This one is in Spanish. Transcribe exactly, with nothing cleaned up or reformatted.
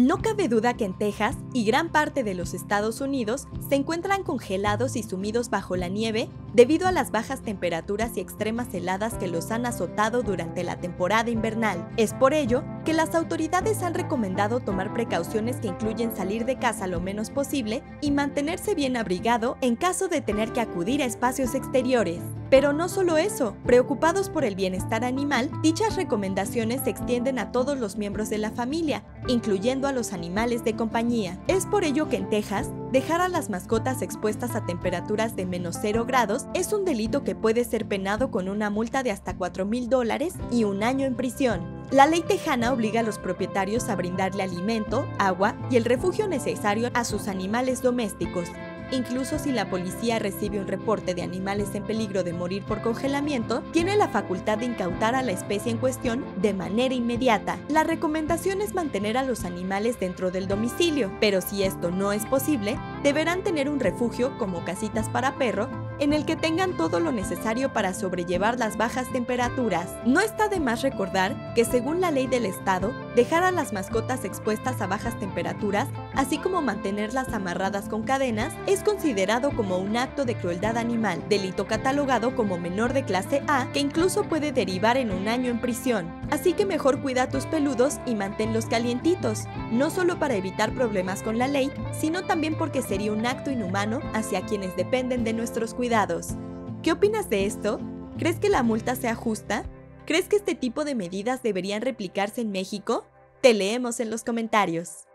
No cabe duda que en Texas y gran parte de los Estados Unidos se encuentran congelados y sumidos bajo la nieve debido a las bajas temperaturas y extremas heladas que los han azotado durante la temporada invernal. Es por ello que las autoridades han recomendado tomar precauciones que incluyen salir de casa lo menos posible y mantenerse bien abrigado en caso de tener que acudir a espacios exteriores. Pero no solo eso, preocupados por el bienestar animal, dichas recomendaciones se extienden a todos los miembros de la familia, incluyendo a los animales de compañía. Es por ello que en Texas, dejar a las mascotas expuestas a temperaturas de menos cero grados es un delito que puede ser penado con una multa de hasta cuatro mil dólares y un año en prisión. La ley tejana obliga a los propietarios a brindarle alimento, agua y el refugio necesario a sus animales domésticos. Incluso si la policía recibe un reporte de animales en peligro de morir por congelamiento, tiene la facultad de incautar a la especie en cuestión de manera inmediata. La recomendación es mantener a los animales dentro del domicilio, pero si esto no es posible, deberán tener un refugio como casitas para perro, en el que tengan todo lo necesario para sobrellevar las bajas temperaturas. No está de más recordar que según la ley del estado, dejar a las mascotas expuestas a bajas temperaturas, así como mantenerlas amarradas con cadenas, es considerado como un acto de crueldad animal, delito catalogado como menor de clase A, que incluso puede derivar en un año en prisión. Así que mejor cuida a tus peludos y manténlos calientitos, no solo para evitar problemas con la ley, sino también porque sería un acto inhumano hacia quienes dependen de nuestros cuidados. ¿Qué opinas de esto? ¿Crees que la multa sea justa? ¿Crees que este tipo de medidas deberían replicarse en México? Te leemos en los comentarios.